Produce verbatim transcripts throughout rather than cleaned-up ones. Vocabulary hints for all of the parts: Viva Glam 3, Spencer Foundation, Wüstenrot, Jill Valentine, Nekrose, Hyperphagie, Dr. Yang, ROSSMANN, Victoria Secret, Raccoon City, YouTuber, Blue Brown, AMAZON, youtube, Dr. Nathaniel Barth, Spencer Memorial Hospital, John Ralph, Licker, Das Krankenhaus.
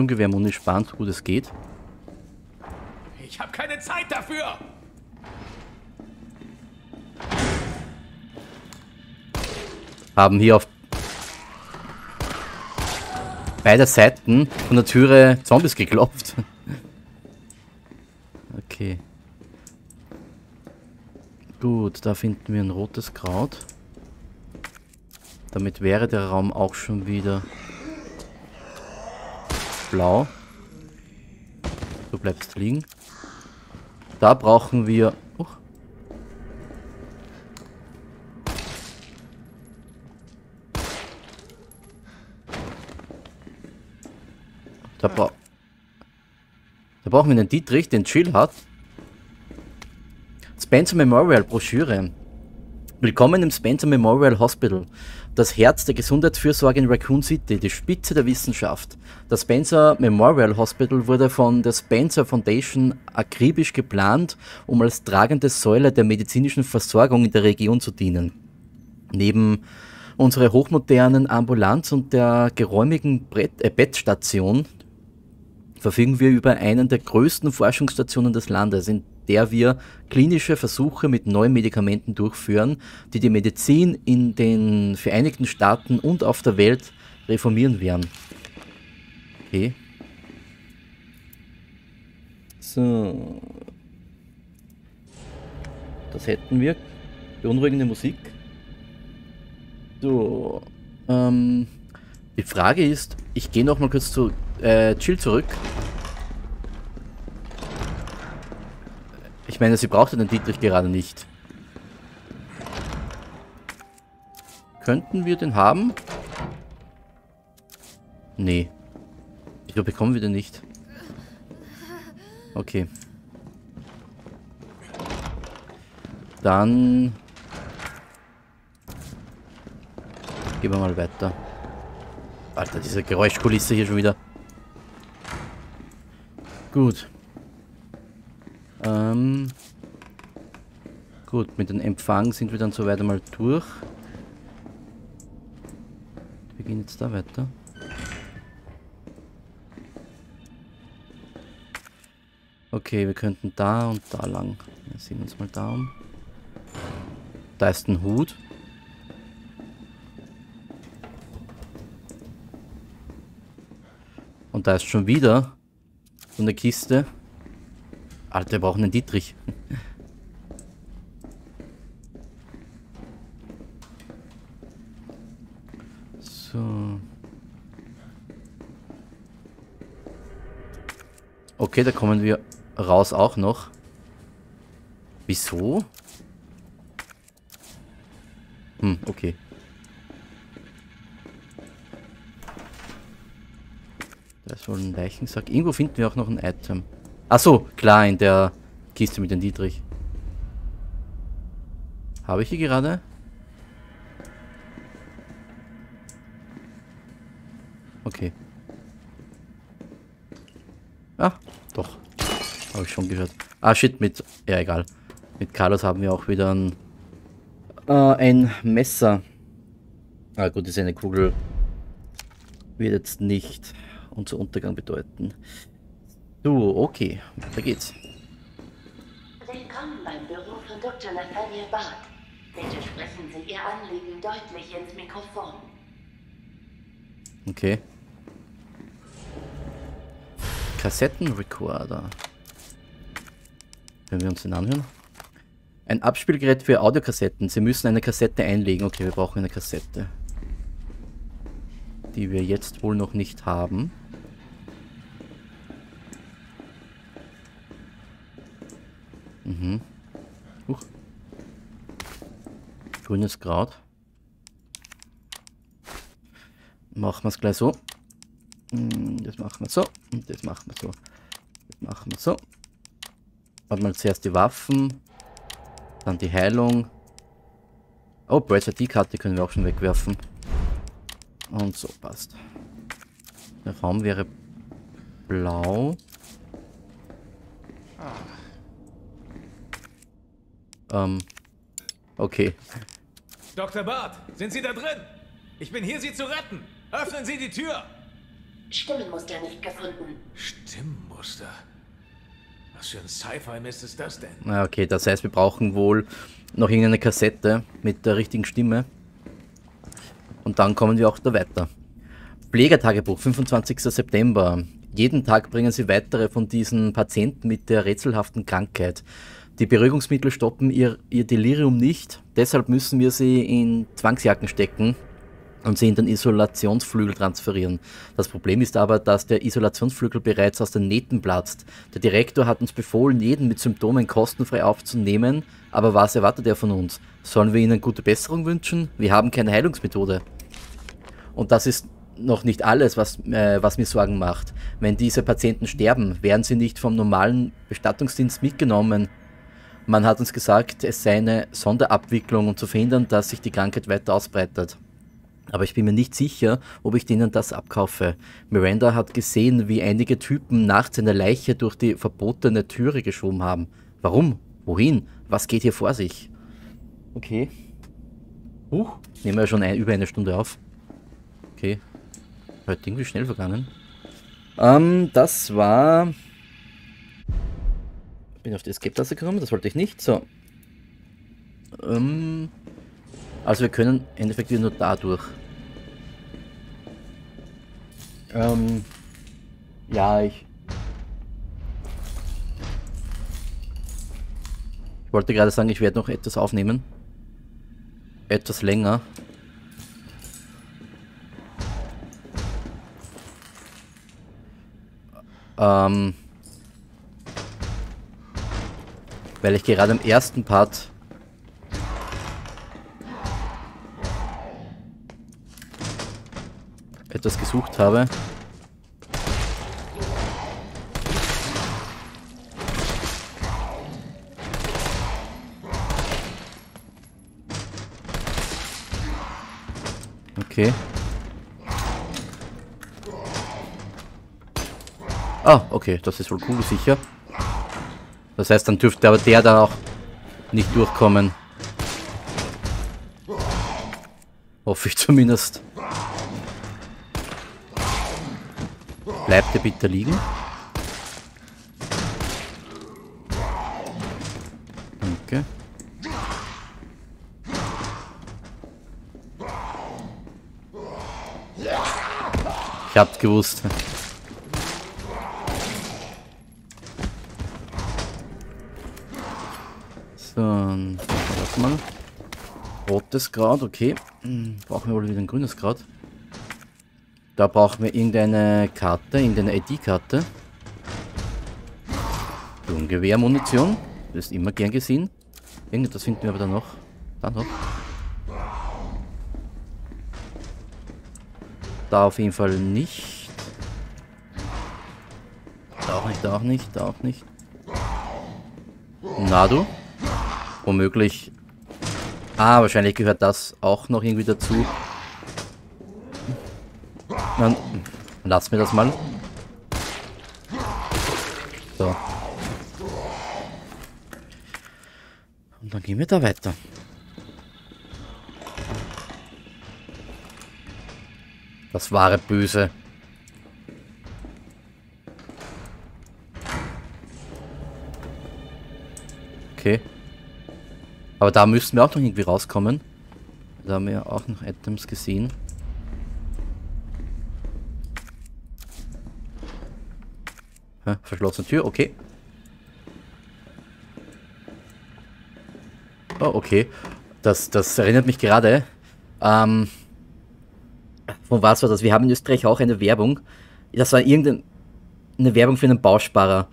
Sturmgewehrmunition sparen, so gut es geht. Ich habe keine Zeit dafür! Haben hier auf beider Seiten von der Türe Zombies geklopft. Okay. Gut, da finden wir ein rotes Kraut. Damit wäre der Raum auch schon wieder blau. Du bleibst liegen. Da brauchen wir... Oh. Da, bra da brauchen wir den Dietrich, den Jill hat. Spencer Memorial Broschüre. Willkommen im Spencer Memorial Hospital. Das Herz der Gesundheitsfürsorge in Raccoon City, die Spitze der Wissenschaft. Das Spencer Memorial Hospital wurde von der Spencer Foundation akribisch geplant, um als tragende Säule der medizinischen Versorgung in der Region zu dienen. Neben unserer hochmodernen Ambulanz und der geräumigen Bettstation verfügen wir über einen der größten Forschungsstationen des Landes, in der wir klinische Versuche mit neuen Medikamenten durchführen, die die Medizin in den Vereinigten Staaten und auf der Welt reformieren werden. Okay. So. Das hätten wir. Beunruhigende Musik. So. Ähm, die Frage ist, ich gehe nochmal kurz zu äh, Jill zurück. Ich meine, sie brauchte den Dietrich gerade nicht. Könnten wir den haben? Nee. Wieso bekommen wir den nicht? Okay. Dann... gehen wir mal weiter. Alter, diese Geräuschkulisse hier schon wieder. Gut. Ähm, gut, mit dem Empfang sind wir dann soweit einmal durch. Wir gehen jetzt da weiter. Okay, wir könnten da und da lang. Wir sehen uns mal da um. Da ist ein Hut. Und da ist schon wieder so eine Kiste. Alter, wir brauchen einen Dietrich. So. Okay, da kommen wir raus auch noch. Wieso? Hm, okay. Da ist wohl ein Leichensack. Irgendwo finden wir auch noch ein Item. Ach so, klar, in der Kiste mit dem Dietrich. Habe ich hier gerade? Okay. Ah, doch. Habe ich schon gehört. Ah, shit, mit... Ja, egal. Mit Carlos haben wir auch wieder ein... Äh, ein Messer. Ah gut, ist eine Kugel. Wird jetzt nicht unser Untergang bedeuten. So, okay. Weiter geht's. Willkommen beim Büro von Doktor Nathaniel Barth. Bitte sprechen Sie Ihr Anliegen deutlich ins Mikrofon. Okay. Kassettenrekorder. Können wir uns den anhören? Ein Abspielgerät für Audiokassetten. Sie müssen eine Kassette einlegen. Okay, wir brauchen eine Kassette. Die wir jetzt wohl noch nicht haben. Mhm. Huch. Grünes Kraut. Machen wir es gleich so. Das machen wir so. Das machen wir so. Das machen wir so. Warte mal, zuerst die Waffen. Dann die Heilung. Oh, Brads I D-Karte können wir auch schon wegwerfen. Und so, passt. Der Raum wäre blau. Ah. Ähm, okay. Doktor Barth, sind Sie da drin? Ich bin hier, Sie zu retten. Öffnen Sie die Tür. Stimmenmuster nicht gefunden. Stimmenmuster? Was für ein Sci-Fi-Mist ist das denn? Na okay, das heißt, wir brauchen wohl noch irgendeine Kassette mit der richtigen Stimme. Und dann kommen wir auch da weiter. Pflegertagebuch, fünfundzwanzigster September. Jeden Tag bringen sie weitere von diesen Patienten mit der rätselhaften Krankheit. Die Beruhigungsmittel stoppen ihr, ihr Delirium nicht, deshalb müssen wir sie in Zwangsjacken stecken und sie in den Isolationsflügel transferieren. Das Problem ist aber, dass der Isolationsflügel bereits aus den Nähten platzt. Der Direktor hat uns befohlen, jeden mit Symptomen kostenfrei aufzunehmen, aber was erwartet er von uns? Sollen wir ihnen gute Besserung wünschen? Wir haben keine Heilungsmethode. Und das ist noch nicht alles, was, äh, was mir Sorgen macht. Wenn diese Patienten sterben, werden sie nicht vom normalen Bestattungsdienst mitgenommen. Man hat uns gesagt, es sei eine Sonderabwicklung, um zu verhindern, dass sich die Krankheit weiter ausbreitet. Aber ich bin mir nicht sicher, ob ich denen das abkaufe. Miranda hat gesehen, wie einige Typen nachts eine Leiche durch die verbotene Türe geschoben haben. Warum? Wohin? Was geht hier vor sich? Okay. Huch, nehmen wir schon ein, über eine Stunde auf. Okay. Heute irgendwie schnell vergangen. Ähm, das war... Bin auf die Escape-Taste gekommen, das wollte ich nicht. So. Ähm... Also wir können im Endeffekt nur da durch. Ähm... Ja, ich... Ich wollte gerade sagen, ich werde noch etwas aufnehmen. Etwas länger. Ähm... Weil ich gerade im ersten Part etwas gesucht habe. Okay. Ah, okay, das ist wohl cool, sicher. Das heißt, dann dürfte aber der da auch nicht durchkommen. Hoffe ich zumindest. Bleibt er bitte liegen? Danke. Ich hab's gewusst. Dann warte mal. Rotes Kraut, okay. Brauchen wir wohl wieder ein grünes Kraut. Da brauchen wir irgendeine Karte, irgendeine I D-Karte. Sturmgewehrmunition. Das ist immer gern gesehen. Irgendetwas finden wir aber dann noch. Dann noch. Da auf jeden Fall nicht. Da auch nicht, da auch nicht, da auch nicht. Na du? Womöglich. Ah, wahrscheinlich gehört das auch noch irgendwie dazu. Dann lass mir das mal. So. Und dann gehen wir da weiter. Das wahre Böse. Okay. Aber da müssten wir auch noch irgendwie rauskommen. Da haben wir ja auch noch Items gesehen. Hä, verschlossene Tür, okay. Oh, okay. Das, das erinnert mich gerade. Ähm, wo war es das? Wir haben in Österreich auch eine Werbung. Das war irgendeine Werbung für einen Bausparer.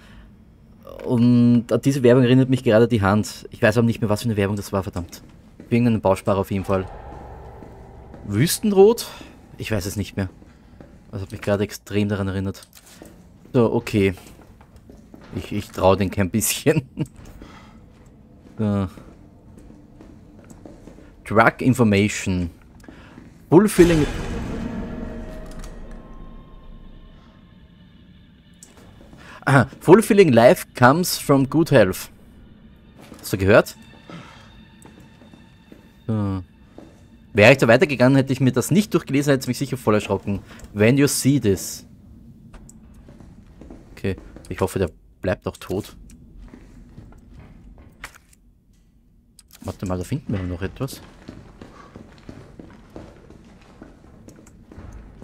Und an diese Werbung erinnert mich gerade die Hand. Ich weiß aber nicht mehr, was für eine Werbung das war, verdammt. Wegen einem Bausparer auf jeden Fall. Wüstenrot? Ich weiß es nicht mehr. Das hat mich gerade extrem daran erinnert. So, okay. Ich, ich traue den kein bisschen. So. Drug Information. Fulfilling... Aha, fulfilling life comes from good health. Hast du gehört? So. Wäre ich da weitergegangen, hätte ich mir das nicht durchgelesen, hätte es mich sicher voll erschrocken. When you see this. Ich hoffe, der bleibt auch tot. Warte mal, da finden wir noch etwas.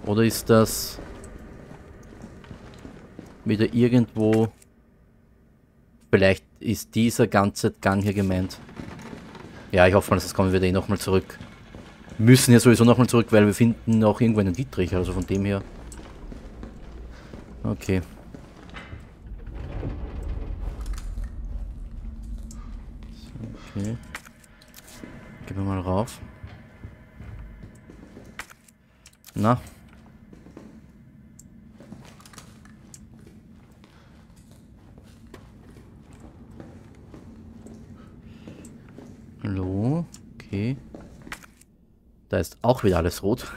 Oder ist das wieder irgendwo... Vielleicht ist dieser ganze Gang hier gemeint. Ja, ich hoffe mal, das kommen wir da eh nochmal zurück. Müssen ja sowieso nochmal zurück, weil wir finden auch irgendwo einen Dietrich, also von dem her. Okay. Okay. Gehen wir mal rauf. Na? Hallo? Okay. Da ist auch wieder alles rot.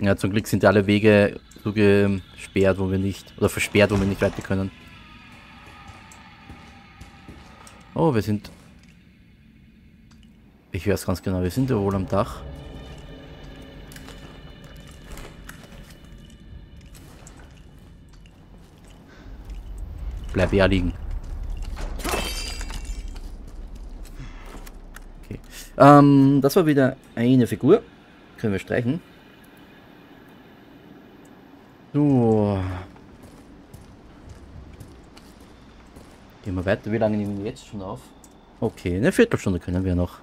Ja, zum Glück sind alle Wege so gesperrt, wo wir nicht, oder versperrt, wo wir nicht weiter können. Oh, wir sind... Ich höre es ganz genau, wir sind ja wohl am Dach. Bleib ja liegen. Okay. Ähm, das war wieder eine Figur. Können wir streichen. So. Gehen wir weiter. Wie lange nehmen wir jetzt schon auf? Okay, eine Viertelstunde können wir noch.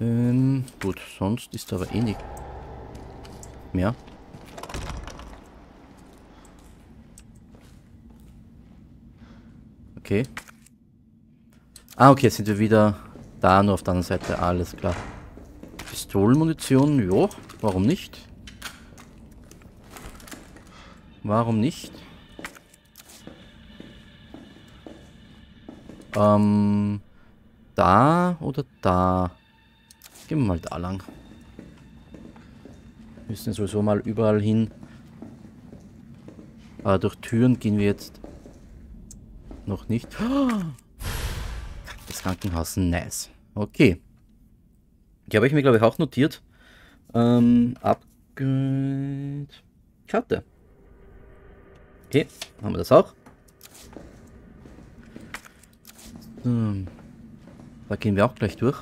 Ähm, gut, sonst ist aber eh nichts mehr. Okay. Ah, okay, jetzt sind wir wieder da, nur auf der anderen Seite. Alles klar. Pistolenmunition, jo, warum nicht? Warum nicht? Ähm, da oder da? Gehen wir mal da lang. Wir müssen sowieso mal überall hin. Aber durch Türen gehen wir jetzt noch nicht. Das Krankenhaus, nice. Okay. Die habe ich mir, glaube ich, auch notiert. Ähm, Upgrade. Karte. Okay, haben wir das auch. So. Da gehen wir auch gleich durch.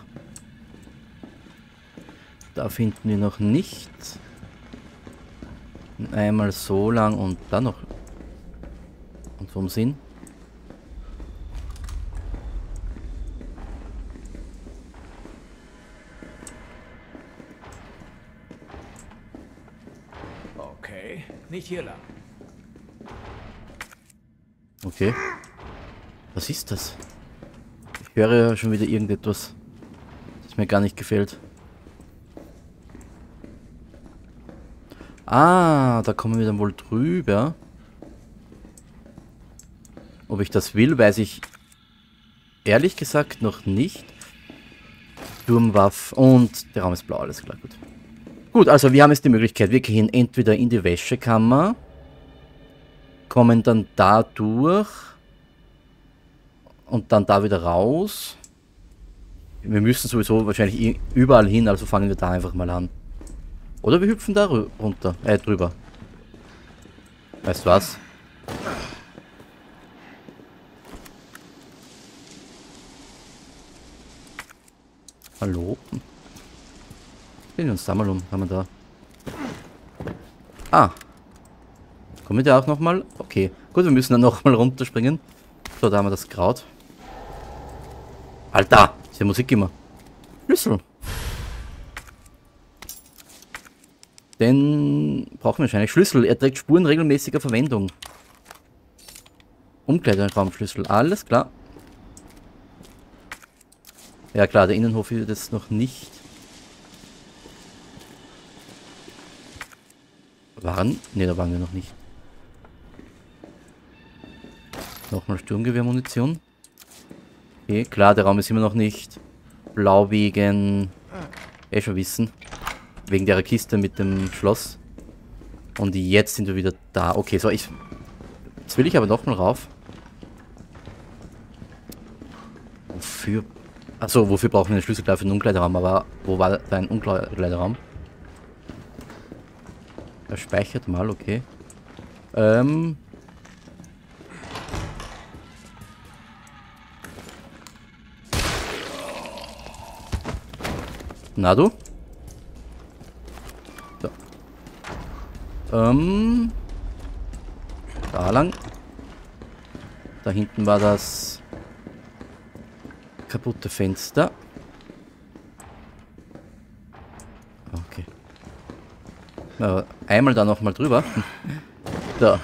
Da finden wir noch nichts. Einmal so lang und dann noch. Und vom Sinn. Okay, nicht hier lang. Okay. Was ist das? Ich höre schon wieder irgendetwas, das mir gar nicht gefällt. Ah, da kommen wir dann wohl drüber. Ob ich das will, weiß ich ehrlich gesagt noch nicht. Sturmwaffe und der Raum ist blau, alles klar, gut. Gut, also wir haben jetzt die Möglichkeit, wir gehen entweder in die Wäschekammer, kommen dann da durch und dann da wieder raus. Wir müssen sowieso wahrscheinlich überall hin, also fangen wir da einfach mal an. Oder wir hüpfen da runter, äh, drüber. Weißt du was? Hallo? Sehen wir uns da mal um, haben wir da. Ah. Kommen wir da auch nochmal? Okay. Gut, wir müssen dann nochmal runterspringen. So, da haben wir das Kraut. Alter! Ist ja Musik immer. Schlüssel. Den brauchen wir wahrscheinlich. Schlüssel. Er trägt Spuren regelmäßiger Verwendung. Umkleideraumschlüssel. Alles klar. Ja klar, der Innenhof ist das noch nicht. Waren? Ne, da waren wir noch nicht. Nochmal Sturmgewehrmunition. Okay, klar, der Raum ist immer noch nicht blau wegen... Eh schon wissen. Wegen der Kiste mit dem Schloss. Und jetzt sind wir wieder da. Okay, so ich... Jetzt will ich aber nochmal rauf. Wofür Achso, wofür brauchen wir den Schlüssel für den Umkleideraum? Aber wo war dein Umkleideraum? Er speichert mal, okay. Ähm. Na du? So. Ähm. Da lang. Da hinten war das kaputte Fenster. Okay. Na, einmal da nochmal drüber. Da.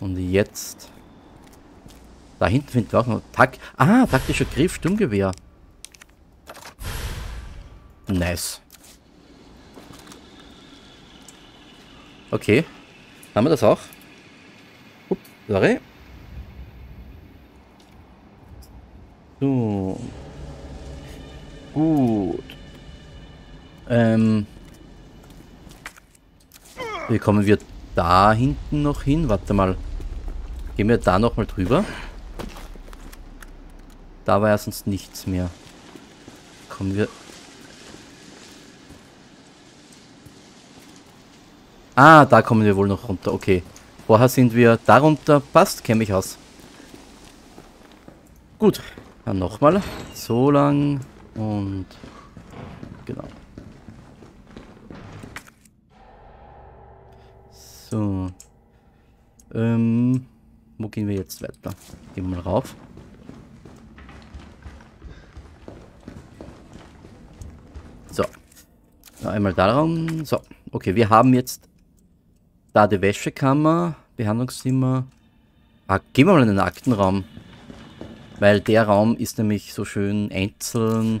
Und jetzt. Da hinten finden wir auch noch. Tak ah, taktischer Griff, Sturmgewehr. Nice. Okay. Haben wir das auch? Ups, sorry. So. Gut. Ähm. Wie kommen wir da hinten noch hin? Warte mal. Gehen wir da nochmal drüber? Da war ja sonst nichts mehr. Kommen wir... Ah, da kommen wir wohl noch runter. Okay. Vorher sind wir da runter. Passt, kenne mich aus. Gut. Dann nochmal. So lang. Und... Genau. So. Ähm, wo gehen wir jetzt weiter? Gehen wir mal rauf. So. Einmal da ran. So. Okay, wir haben jetzt da die Wäschekammer, Behandlungszimmer. Ah, gehen wir mal in den Aktenraum. Weil der Raum ist nämlich so schön einzeln.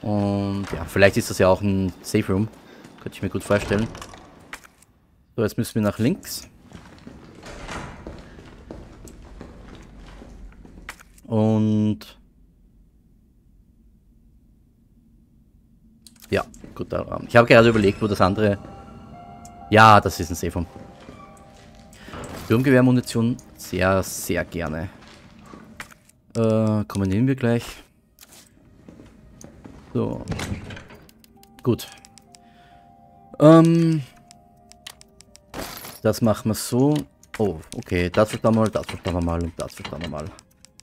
Und ja, vielleicht ist das ja auch ein Safe Room. Könnte ich mir gut vorstellen. So, jetzt müssen wir nach links. Und... Ja, gut, der Raum. Ich habe gerade überlegt, wo das andere... Ja, das ist ein Safe Room. Sturmgewehrmunition sehr, sehr gerne. Äh, kommen nehmen wir gleich. So. Gut. Ähm, das machen wir so. Oh, okay. Das verstauen wir mal, das verstauen wir mal und das verstauen wir mal.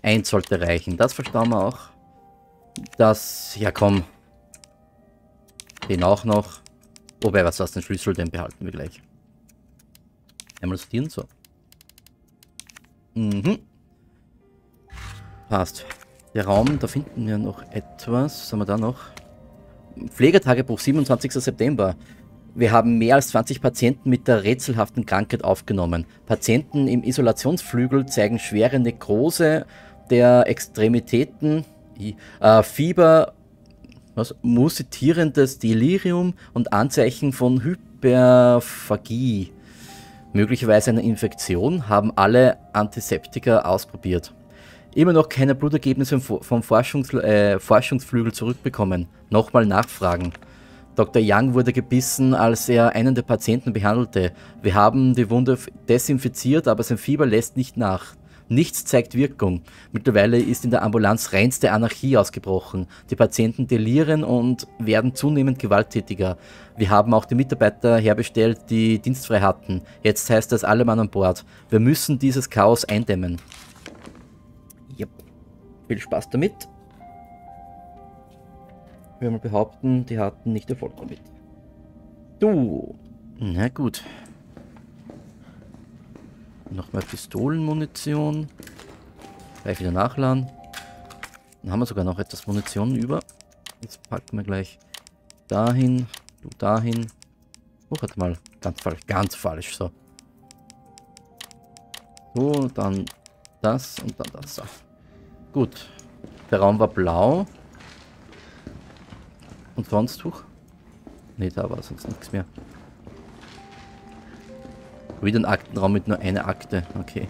Eins sollte reichen. Das verstauen wir auch. Das, ja komm. Den auch noch. Wobei, was heißt den Schlüssel? Den behalten wir gleich. Einmal sortieren, so. Mhm. Passt. Der Raum, da finden wir noch etwas. Was haben wir da noch? Pflegetagebuch, siebenundzwanzigster September. Wir haben mehr als zwanzig Patienten mit der rätselhaften Krankheit aufgenommen. Patienten im Isolationsflügel zeigen schwere Nekrose der Extremitäten, äh, Fieber, was, musitierendes Delirium und Anzeichen von Hyperphagie. Möglicherweise eine Infektion, haben alle Antiseptika ausprobiert. Immer noch keine Blutergebnisse vom Forschungs äh, Forschungsflügel zurückbekommen. Nochmal nachfragen. Doktor Yang wurde gebissen, als er einen der Patienten behandelte. Wir haben die Wunde desinfiziert, aber sein Fieber lässt nicht nach. Nichts zeigt Wirkung. Mittlerweile ist in der Ambulanz reinste Anarchie ausgebrochen. Die Patienten delirieren und werden zunehmend gewalttätiger. Wir haben auch die Mitarbeiter herbestellt, die dienstfrei hatten. Jetzt heißt das alle Mann an Bord. Wir müssen dieses Chaos eindämmen. Yep. Viel Spaß damit. Wir mal behaupten, die hatten nicht Erfolg damit. Du. Na gut. Nochmal Pistolenmunition. Gleich wieder nachladen. Dann haben wir sogar noch etwas Munition über. Jetzt packen wir gleich dahin, du dahin. Oh, warte mal. Ganz falsch. Ganz falsch. So. So, dann das und dann das. So. Gut. Der Raum war blau. Und sonst hoch? Ne, da war sonst nichts mehr. Wieder ein Aktenraum mit nur einer Akte. Okay.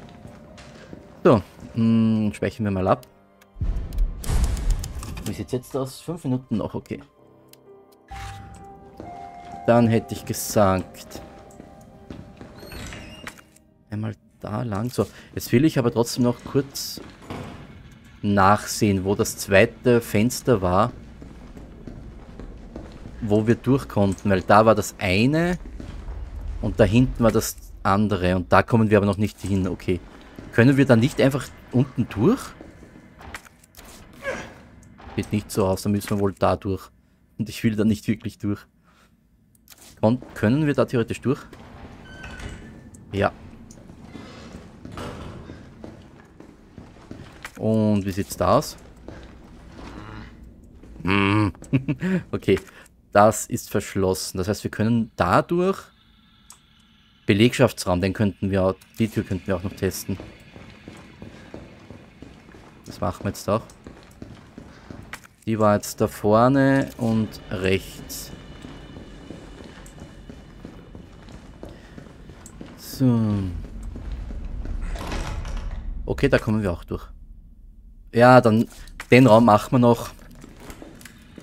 So. Mh, schwächen wir mal ab. Wie sieht es jetzt aus? Fünf Minuten noch. Okay. Dann hätte ich gesagt. Einmal da lang. So, jetzt will ich aber trotzdem noch kurz nachsehen, wo das zweite Fenster war, wo wir durch konnten, weil da war das eine und da hinten war das andere und da kommen wir aber noch nicht hin. Okay, können wir dann nicht einfach unten durch? Sieht nicht so aus, dann müssen wir wohl da durch. Und ich will da nicht wirklich durch. Und können wir da theoretisch durch? Ja. Und wie sieht's da aus? Okay. Das ist verschlossen. Das heißt, wir können dadurch Belegschaftsraum, den könnten wir auch, die Tür könnten wir auch noch testen. Das machen wir jetzt auch. Die war jetzt da vorne und rechts. So. Okay, da kommen wir auch durch. Ja, dann den Raum machen wir noch.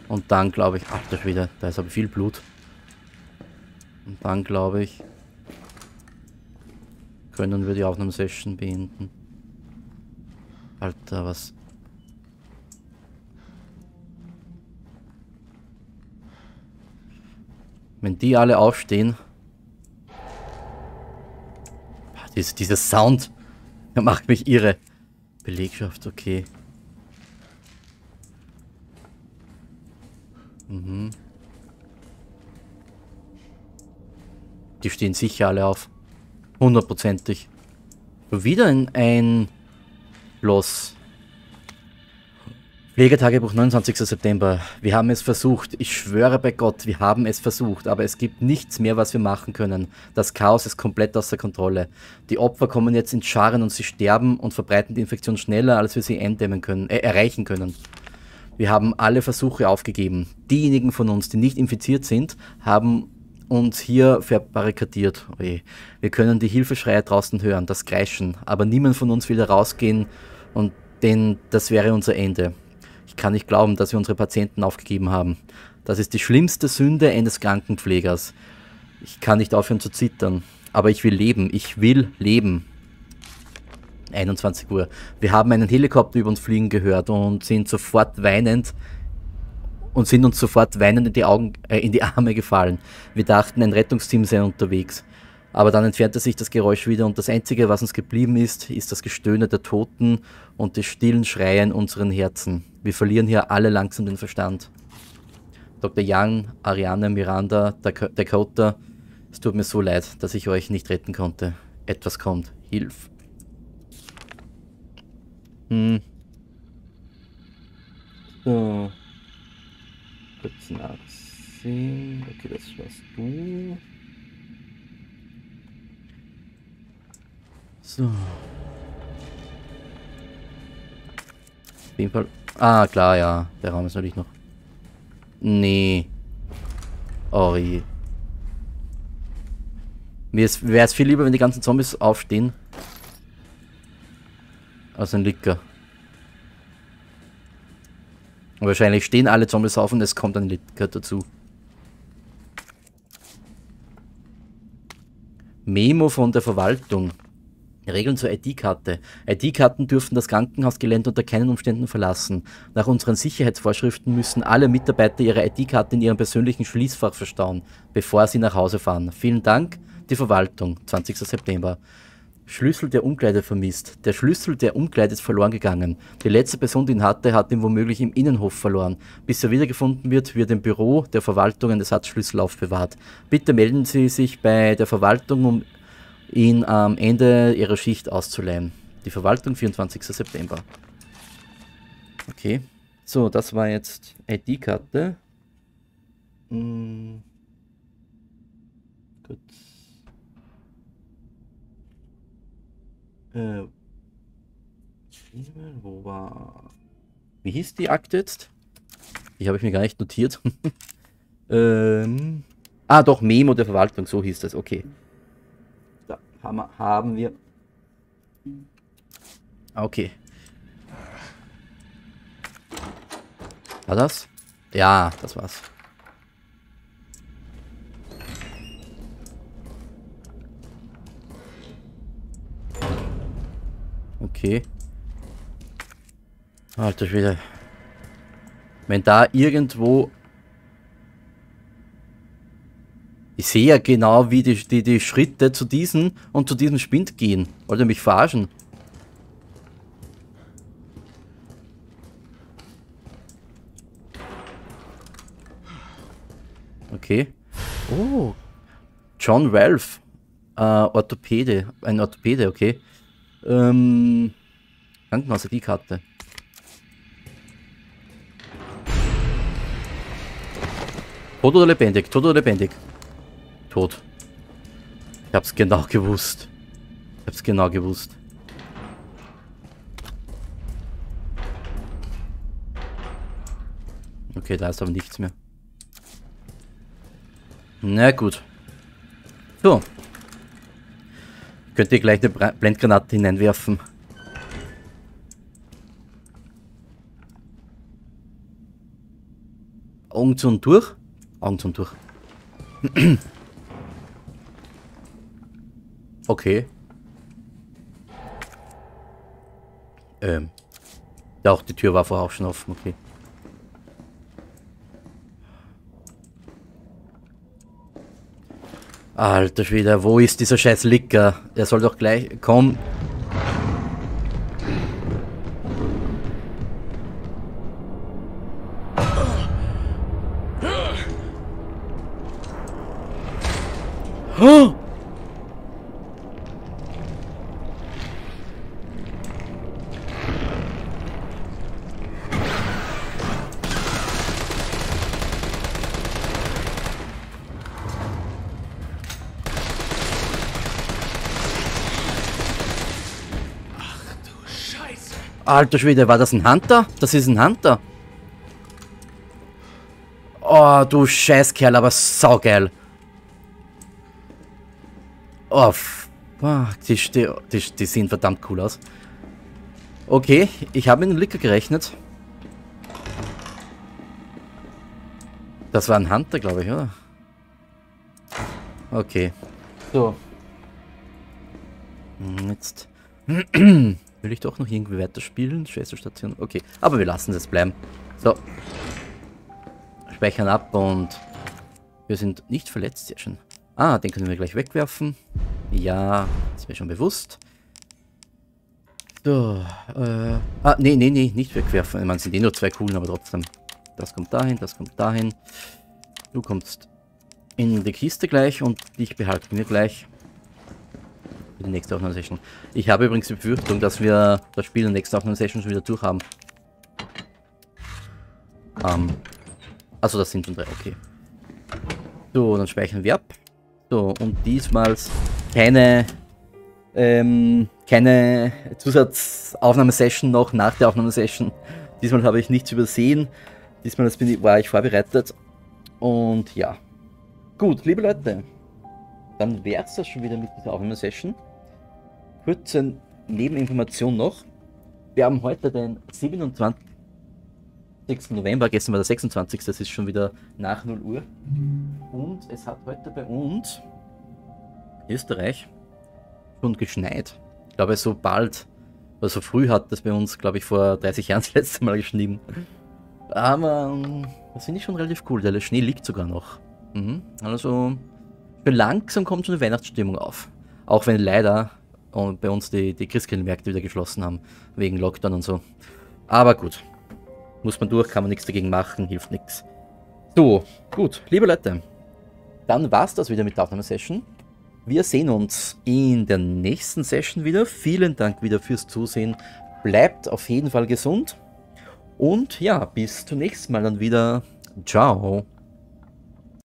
Und dann glaube ich, ach, da wieder, da ist aber viel Blut. Und dann glaube ich, können wir die Aufnahmesession beenden. Alter, was... Wenn die alle aufstehen. Dieses, dieser Sound. Der macht mich irre. Belegschaft, okay. Mhm. Die stehen sicher alle auf. Hundertprozentig. Wieder ein, ein Los. Pflegetagebuch, neunundzwanzigster September. Wir haben es versucht. Ich schwöre bei Gott, wir haben es versucht. Aber es gibt nichts mehr, was wir machen können. Das Chaos ist komplett außer Kontrolle. Die Opfer kommen jetzt in Scharen und sie sterben und verbreiten die Infektion schneller, als wir sie eindämmen können, äh, erreichen können. Wir haben alle Versuche aufgegeben. Diejenigen von uns, die nicht infiziert sind, haben uns hier verbarrikadiert. Oje. Wir können die Hilfeschreie draußen hören, das Kreischen. Aber niemand von uns will da rausgehen, und denn das wäre unser Ende. Ich kann nicht glauben, dass wir unsere Patienten aufgegeben haben. Das ist die schlimmste Sünde eines Krankenpflegers. Ich kann nicht aufhören zu zittern. Aber ich will leben. Ich will leben. einundzwanzig Uhr. Wir haben einen Helikopter über uns fliegen gehört und sind sofort weinend und sind uns sofort weinend in die Augen, äh, in die Arme gefallen. Wir dachten, ein Rettungsteam sei unterwegs. Aber dann entfernte sich das Geräusch wieder und das Einzige, was uns geblieben ist, ist das Gestöhne der Toten und die stillen Schreie in unseren Herzen. Wir verlieren hier alle langsam den Verstand. Doktor Yang, Ariane, Miranda, Dakota, es tut mir so leid, dass ich euch nicht retten konnte. Etwas kommt. Hilf. Hm. So. Kurz nachsehen. Okay, das warst du. So. Auf jeden Fall. Ah, klar, ja. Der Raum ist natürlich noch. Nee. Oh je. Mir wäre es viel lieber, wenn die ganzen Zombies aufstehen. Als ein Licker. Und wahrscheinlich stehen alle Zombies auf und es kommt ein Licker dazu. Memo von der Verwaltung. Regeln zur I D-Karte. I D-Karten dürfen das Krankenhausgelände unter keinen Umständen verlassen. Nach unseren Sicherheitsvorschriften müssen alle Mitarbeiter ihre I D-Karte in ihrem persönlichen Schließfach verstauen, bevor sie nach Hause fahren. Vielen Dank, die Verwaltung, zwanzigster September. Schlüssel der Umkleide vermisst. Der Schlüssel der Umkleide ist verloren gegangen. Die letzte Person, die ihn hatte, hat ihn womöglich im Innenhof verloren. Bis er wiedergefunden wird, wird im Büro der Verwaltung ein Ersatzschlüssel aufbewahrt. Bitte melden Sie sich bei der Verwaltung, um ihn am Ende ihrer Schicht auszuleihen. Die Verwaltung, vierundzwanzigster September. Okay. So, das war jetzt I D-Karte. Hm. Gut. Äh. Wo war... Wie hieß die Akte jetzt? Die habe ich mir gar nicht notiert. ähm. Ah, doch, Memo der Verwaltung, so hieß das. Okay. Hammer, haben wir. Okay. War das? Ja, das war's. Okay. Alter Schwede. Wenn da irgendwo... Ich sehe ja genau, wie die, die, die Schritte zu diesen und zu diesem Spind gehen. Wollt ihr mich verarschen? Okay. Oh. John Ralph. Äh, Orthopäde. Ein Orthopäde, okay. Ähm. Krankenhaus-I D-Karte. Tot oder lebendig? Tot oder lebendig? Tot. Ich hab's genau gewusst. Ich hab's genau gewusst. Okay, da ist aber nichts mehr. Na gut. So. Könnt ihr gleich eine Blendgranate hineinwerfen. Augen zu und durch. Augen zu und durch. Okay. Ähm. Ja, auch die Tür war vorher auch schon offen, okay. Alter Schwede, wo ist dieser scheiß Licker? Der soll doch gleich... Komm. Oh. Alter Schwede, war das ein Hunter? Das ist ein Hunter. Oh, du Scheißkerl, aber saugeil. Oh, die, die, die sehen verdammt cool aus. Okay, ich habe mit dem Licker gerechnet. Das war ein Hunter, glaube ich, oder? Okay. So. Jetzt... Will ich doch noch irgendwie weiterspielen? Schwesterstation. Okay, aber wir lassen es jetzt bleiben. So. Speichern ab und wir sind nicht verletzt. Sehr schön. Ah, den können wir gleich wegwerfen. Ja, ist mir schon bewusst. So. Äh, ah, nee, nee, nee, nicht wegwerfen. Man sind eh nur zwei Kugeln, aber trotzdem. Das kommt dahin, das kommt dahin. Du kommst in die Kiste gleich und dich behalten wir gleich. Für die nächste Aufnahmesession. Ich habe übrigens die Befürchtung, dass wir das Spiel in der nächsten Aufnahmesession schon wieder durch haben. Ähm. Achso, das sind schon drei, okay. So, dann speichern wir ab. So, und diesmal keine, ähm, keine Zusatzaufnahmesession noch nach der Aufnahmesession. Diesmal habe ich nichts übersehen. Diesmal war ich vorbereitet. Und ja. Gut, liebe Leute. Dann wäre es das schon wieder mit dieser Aufnahmesession. Kurze Nebeninformation noch. Wir haben heute den siebenundzwanzigsten November, gestern war der sechsundzwanzigste Das ist schon wieder nach null Uhr. Und es hat heute bei uns in Österreich schon geschneit. Ich glaube, so bald, oder so früh hat das bei uns, glaube ich, vor dreißig Jahren das letzte Mal geschnien. Aber das finde ich schon relativ cool, der Schnee liegt sogar noch. Mhm. Also langsam kommt schon die Weihnachtsstimmung auf. Auch wenn leider bei uns die, die Christkindlmärkte wieder geschlossen haben, wegen Lockdown und so. Aber gut. Muss man durch, kann man nichts dagegen machen, hilft nichts. So, gut, liebe Leute, dann war's das wieder mit der Aufnahmesession. Wir sehen uns in der nächsten Session wieder. Vielen Dank wieder fürs Zusehen. Bleibt auf jeden Fall gesund. Und ja, bis zum nächsten Mal dann wieder. Ciao.